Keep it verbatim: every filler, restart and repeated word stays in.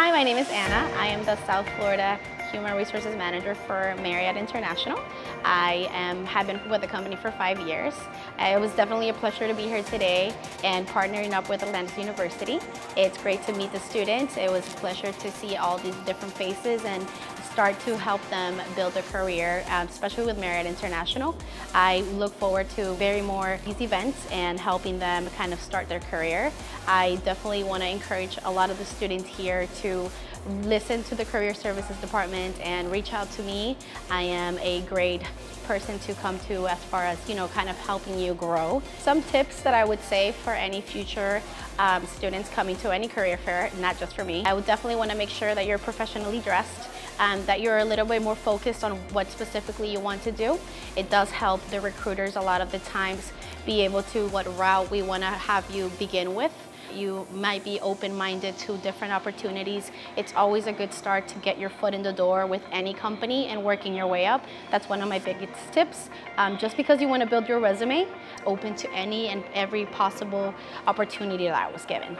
Hi, my name is Anna. I am the South Florida Human Resources Manager for Marriott International. I am, have been with the company for five years. It was definitely a pleasure to be here today and partnering up with Atlantis University. It's great to meet the students. It was a pleasure to see all these different faces and start to help them build a career, especially with Marriott International. I look forward to very more these events and helping them kind of start their career. I definitely want to encourage a lot of the students here to listen to the Career Services Department and reach out to me. I am a great person to come to as far as, you know, kind of helping you grow. Some tips that I would say for any future um, students coming to any career fair, not just for me. I would definitely want to make sure that you're professionally dressed, um, that you're a little bit more focused on what specifically you want to do. It does help the recruiters a lot of the times be able to what route we want to have you begin with. You might be open-minded to different opportunities. It's always a good start to get your foot in the door with any company and working your way up. That's one of my biggest tips. Um, just because you want to build your resume, open to any and every possible opportunity that I was given.